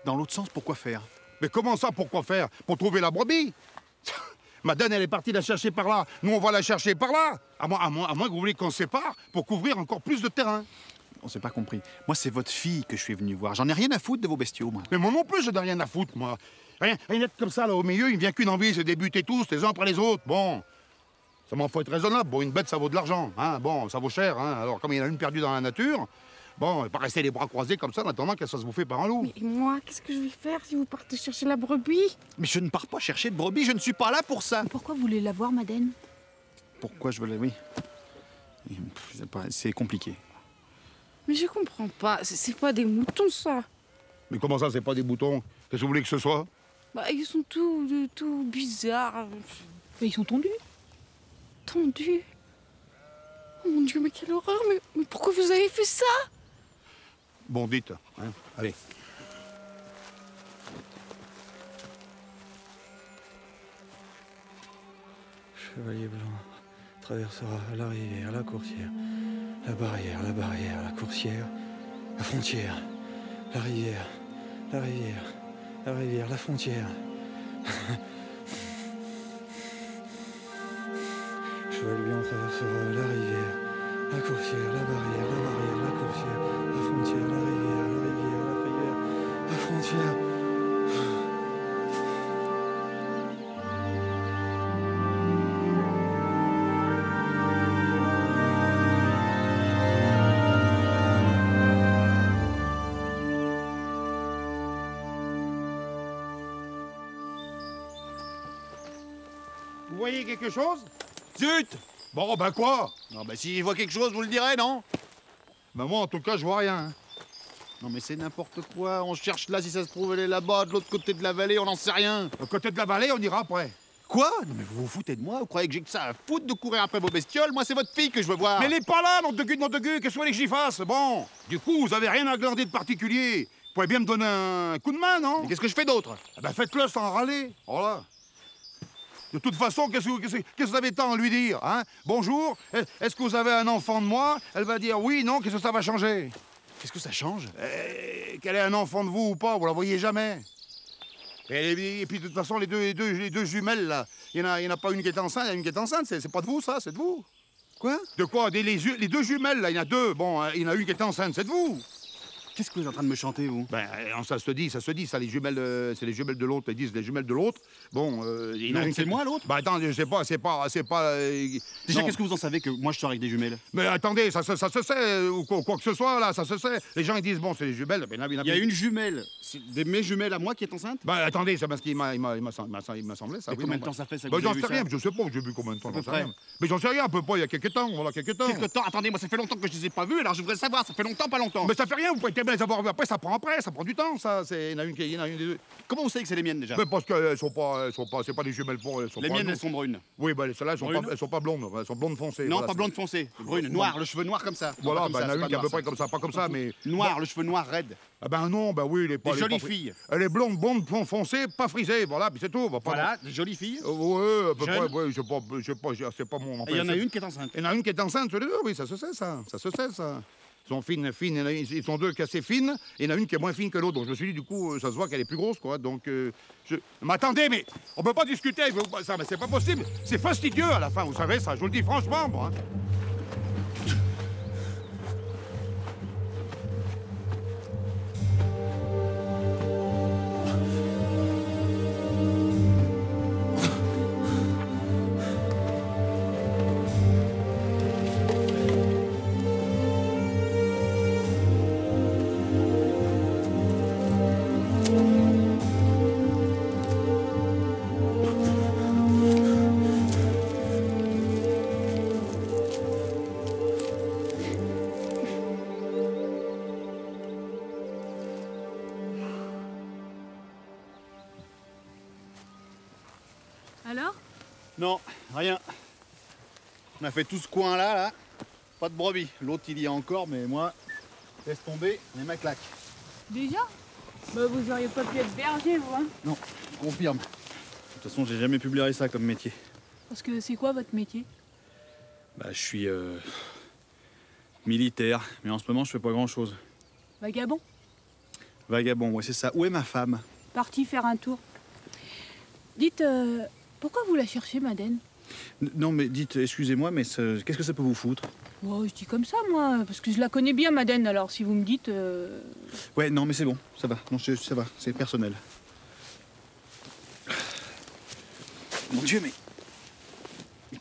Dans l'autre sens, pourquoi faire? Mais comment ça, pourquoi faire? Pour trouver la brebis? Madeleine, elle est partie la chercher par là. Nous, on va la chercher par là. À moins que vous voulez qu'on se sépare pour couvrir encore plus de terrain. On s'est pas compris. Moi, c'est votre fille que je suis venu voir. J'en ai rien à foutre de vos bestiaux, moi. Mais moi non plus, je n'ai rien à foutre, moi. Rien d'être comme ça, là, au milieu, il ne vient qu'une envie, c'est de buter tous, les uns après les autres. Bon, ça m'en faut être raisonnable. Bon, une bête, ça vaut de l'argent, hein. Bon, ça vaut cher, hein. Alors, comme il y en a une perdue dans la nature, bon, pas rester les bras croisés comme ça en attendant qu'elle soit bouffée par un loup. Mais moi, qu'est-ce que je vais faire si vous partez chercher la brebis? Mais je ne pars pas chercher de brebis, je ne suis pas là pour ça. Mais pourquoi vous voulez la voir, Madeleine? Pourquoi je veux la... Oui. C'est compliqué. Mais je comprends pas, c'est pas des moutons, ça. Mais comment ça, c'est pas des moutons? Qu'est-ce que vous voulez que ce soit? Bah, ils sont tout bizarres. Mais ils sont tendus. Tendus? Oh mon Dieu, mais quelle horreur, mais pourquoi vous avez fait ça? Bon, dites, hein, allez. Chevalier blanc traversera la rivière, la coursière. La barrière, la coursière, la frontière, la rivière, la frontière. Cheval blanc traversera la rivière, la coursière, la barrière, la coursière, la frontière, la rivière, la frontière. Quelque chose? Zut! Bon, ben quoi? Non, ben s'il voit quelque chose, vous le direz, non? Ben moi, en tout cas, je vois rien. Hein. Non, mais c'est n'importe quoi. On cherche là, si ça se trouve, elle est là-bas, de l'autre côté de la vallée, on n'en sait rien. Le côté de la vallée, on ira après. Quoi? Non, mais vous vous foutez de moi? Vous croyez que j'ai que ça à foutre de courir après vos bestioles? Moi, c'est votre fille que je veux voir. Mais elle est pas là, nom de gueux, qu'est-ce que vous voulez que j'y fasse? Bon, du coup, vous avez rien à glander de particulier. Vous pouvez bien me donner un coup de main, non? Mais qu'est-ce que je fais d'autre? Eh ben faites-le sans râler. Voilà. De toute façon, qu'est-ce que vous avez tant à lui dire, hein? Bonjour, est-ce que vous avez un enfant de moi? Elle va dire oui, non, qu'est-ce que ça va changer? Qu'est-ce que ça change? Qu'elle ait un enfant de vous ou pas, vous la voyez jamais. Et puis, de toute façon, les deux jumelles, là, il n'y en a pas une qui est enceinte, il y en a une qui est enceinte, c'est pas de vous, ça, c'est de vous. Quoi? De quoi? Les deux jumelles, là, il y en a deux, bon, il y en a une qui est enceinte, c'est de vous. Qu'est-ce que vous êtes en train de me chanter, vous? Ben, ça se dit, ça, les jumelles, c'est les jumelles de l'autre, ils disent les jumelles de l'autre. Bon, c'est moi, l'autre? Ben, attends, je sais pas, c'est pas... Déjà, qu'est-ce que vous en savez que moi, je sors avec des jumelles? Mais attendez, ça se sait, ou quoi que ce soit, là, ça se sait. Les gens, ils disent, bon, c'est les jumelles, ben, il y a une jumelle, c'est de mes jumelles à moi qui est enceinte? Ben, attendez, c'est parce qu'il m'a semblé, ça, oui. Combien de temps ça fait, ça? Ben, j'en sais rien, je sais pas, j'ai bu combien de temps, j'en sais rien. Mais j'en sais rien, à peu près, il y a quelques temps, voilà, quelques temps. Quelques temps? Attendez, moi, ça fait longtemps que je les ai pas vus, alors je voudrais savoir, ça fait longtemps, pas longtemps. Mais ça fait rien, vous pouvez bien les avoir vues après, ça prend du temps, ça. Il y en a une des deux. Comment vous savez que c'est les miennes déjà? Mais parce qu'elles sont pas. C'est pas des jumelles pour. Les miennes, elles sont brunes. Oui, bah celles-là, elles sont pas blondes. Elles sont blondes foncées. Non, voilà, pas blondes foncées. Brunes, noires, le cheveu noir comme ça. Voilà, il y en a une qui est à peu près comme ça, pas comme ça, mais. Noir, le cheveu noir raide. Ah ben non, ben oui, elle est pas. Des jolies filles. Elle est blonde, blonde foncée, pas frisée, voilà, puis c'est tout. Voilà, des jolies filles. Oui, à peu près, oui, c'est pas mon. Il y en a une qui est enceinte. Il y en a une qui est enceinte, tous les deux, oui, ça se sait, ça. Ça se sait, ça. Ils sont fines, ils sont deux qui sont assez fines, et il y en a une qui est moins fine que l'autre. Donc je me suis dit, du coup, ça se voit qu'elle est plus grosse, quoi. Donc, mais attendez, mais on peut pas discuter, ça, mais c'est pas possible. C'est fastidieux à la fin, vous savez, ça, je vous le dis franchement, moi. Alors? Non, rien. On a fait tout ce coin-là, là. Pas de brebis. L'autre, il y est encore, mais moi, laisse tomber, on est ma claque. Déjà? Bah, vous auriez pas pu être berger, vous, hein? Non, je confirme. De toute façon, j'ai jamais publié ça comme métier. Parce que c'est quoi, votre métier? Bah, je suis militaire, mais en ce moment, je fais pas grand-chose. Vagabond? Vagabond, ouais, c'est ça. Où est ma femme? Partie faire un tour. Dites... Pourquoi vous la cherchez, Madeleine? Non, mais dites, excusez-moi, mais qu'est-ce que ça peut vous foutre? Oh, je dis comme ça, moi, parce que je la connais bien, Madeleine, alors si vous me dites... Ouais, non, mais c'est bon, ça va, non, ça va, c'est personnel. Mon Dieu, mais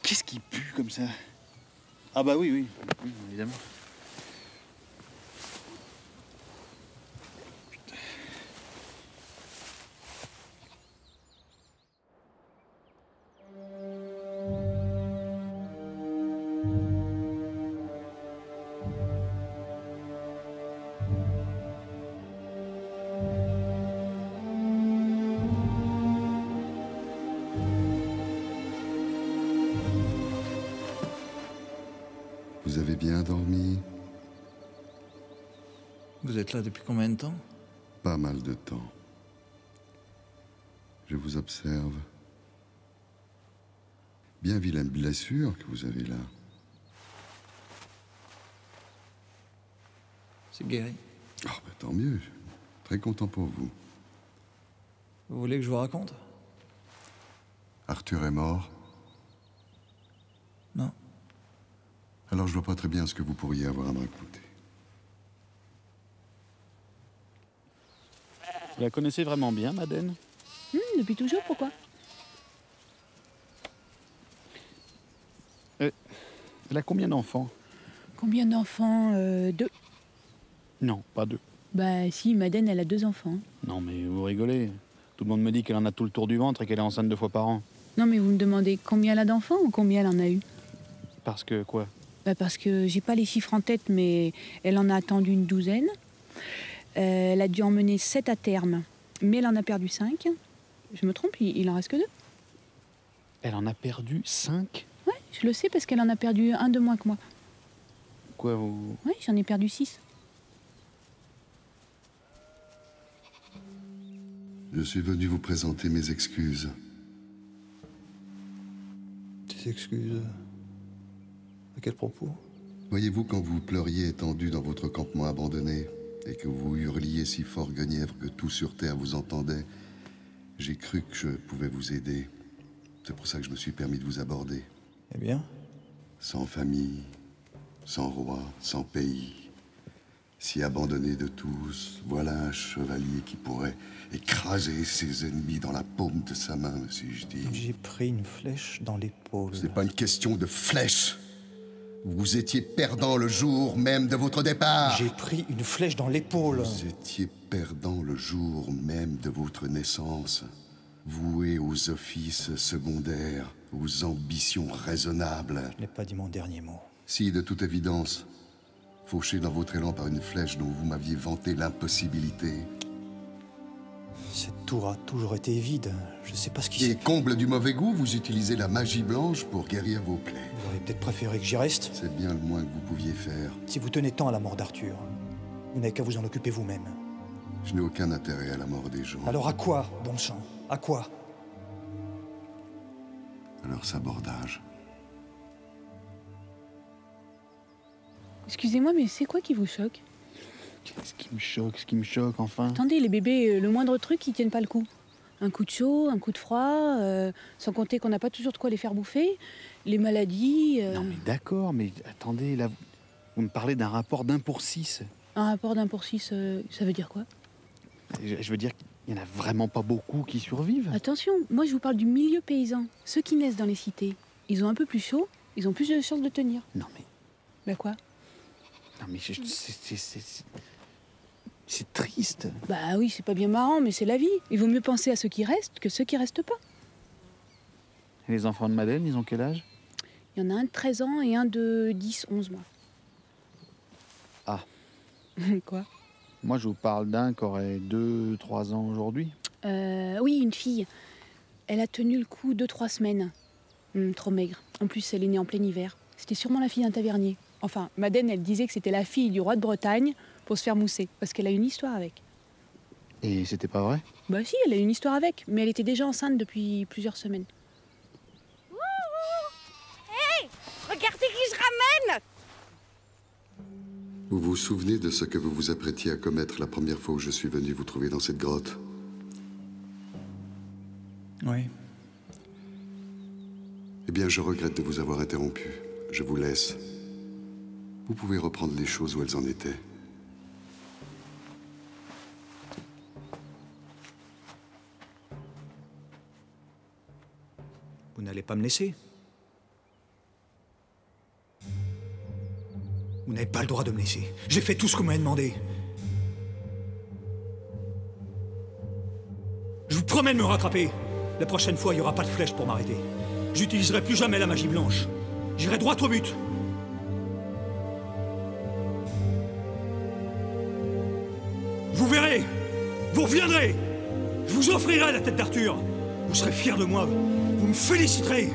qu'est-ce qui pue comme ça? Ah bah oui, oui, évidemment. Vous avez bien dormi? Vous êtes là depuis combien de temps? Pas mal de temps. Je vous observe. Bien vilaine blessure que vous avez là. C'est guéri. Oh, bah, tant mieux. Très content pour vous. Vous voulez que je vous raconte? Arthur est mort? Non. Alors je vois pas très bien ce que vous pourriez avoir à me raconter. Vous la connaissez vraiment bien, Madeleine? Depuis toujours, pourquoi? Elle a combien d'enfants? Combien d'enfants? Deux. Non, pas deux. Bah si, Madeleine, elle a deux enfants. Non mais vous rigolez. Tout le monde me dit qu'elle en a tout le tour du ventre et qu'elle est enceinte 2 fois par an. Non mais vous me demandez combien elle a d'enfants ou combien elle en a eu? Parce que quoi? Bah parce que j'ai pas les chiffres en tête, mais elle en a attendu une douzaine. Elle a dû emmener 7 à terme, mais elle en a perdu 5. Je me trompe, il en reste que 2. Elle en a perdu 5? Ouais, je le sais parce qu'elle en a perdu un de moins que moi. Quoi, vous? Oui, j'en ai perdu 6. Je suis venu vous présenter mes excuses. Des excuses? À quel propos? Voyez-vous, quand vous pleuriez étendu dans votre campement abandonné et que vous hurliez si fort Guenièvre que tout sur terre vous entendait, j'ai cru que je pouvais vous aider. C'est pour ça que je me suis permis de vous aborder. Eh bien? Sans famille, sans roi, sans pays, si abandonné de tous, voilà un chevalier qui pourrait écraser ses ennemis dans la paume de sa main, me suis-je dit. J'ai pris une flèche dans l'épaule. Ce n'est pas une question de flèche! Vous étiez perdant le jour même de votre départ. J'ai pris une flèche dans l'épaule. Vous étiez perdant le jour même de votre naissance, voué aux offices secondaires, aux ambitions raisonnables. Je n'ai pas dit mon dernier mot. Si, de toute évidence, fauché dans votre élan par une flèche dont vous m'aviez vanté l'impossibilité. Cette tour a toujours été vide. Je ne sais pas ce qui s'est... Et comble du mauvais goût, vous utilisez la magie blanche pour guérir vos plaies. Vous auriez peut-être préféré que j'y reste. C'est bien le moins que vous pouviez faire. Si vous tenez tant à la mort d'Arthur, vous n'avez qu'à vous en occuper vous-même. Je n'ai aucun intérêt à la mort des gens. Alors à quoi, bon sang? À quoi? À leur sabordage. Excusez-moi, mais c'est quoi qui vous choque? Qu'est-ce qui me choque, enfin? Attendez, les bébés, le moindre truc, ils tiennent pas le coup. Un coup de chaud, un coup de froid, sans compter qu'on n'a pas toujours de quoi les faire bouffer, les maladies... Non mais d'accord, mais attendez, là, vous me parlez d'un rapport d'1 pour 6. Un rapport d'1 pour 6, ça veut dire quoi? Je veux dire qu'il n'y en a vraiment pas beaucoup qui survivent. Attention, moi je vous parle du milieu paysan. Ceux qui naissent dans les cités, ils ont un peu plus chaud, ils ont plus de chances de tenir. Non mais... Bah quoi? Non mais c'est triste. Bah oui, c'est pas bien marrant, mais c'est la vie. Il vaut mieux penser à ceux qui restent que ceux qui restent pas. Et les enfants de Madeleine, ils ont quel âge? Il y en a un de 13 ans et un de 10, 11 mois. Ah. Quoi? Moi, je vous parle d'un qui aurait 2, 3 ans aujourd'hui. Oui, une fille. Elle a tenu le coup 2-3 semaines. Trop maigre. En plus, elle est née en plein hiver. C'était sûrement la fille d'un tavernier. Enfin, Madeleine, elle disait que c'était la fille du roi de Bretagne pour se faire mousser, parce qu'elle a une histoire avec. Et c'était pas vrai? Bah si, elle a une histoire avec, mais elle était déjà enceinte depuis plusieurs semaines. Wouhou! Hey! Regardez qui je ramène! Vous vous souvenez de ce que vous vous apprêtiez à commettre la première fois où je suis venu vous trouver dans cette grotte? Oui. Eh bien, je regrette de vous avoir interrompu. Je vous laisse. Vous pouvez reprendre les choses où elles en étaient. Vous n'allez pas me laisser. Vous n'avez pas le droit de me laisser. J'ai fait tout ce qu'on m'avait demandé. Je vous promets de me rattraper. La prochaine fois, il n'y aura pas de flèche pour m'arrêter. J'utiliserai plus jamais la magie blanche. J'irai droit au but. Vous verrez, vous reviendrez, je vous offrirai la tête d'Arthur. Vous serez fiers de moi, vous me féliciterez.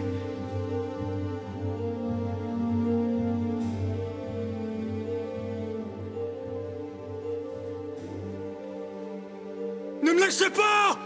Ne me laissez pas!